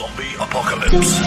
Zombie apocalypse.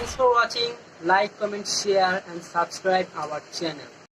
Thanks for watching. Like, comment, share and subscribe our channel.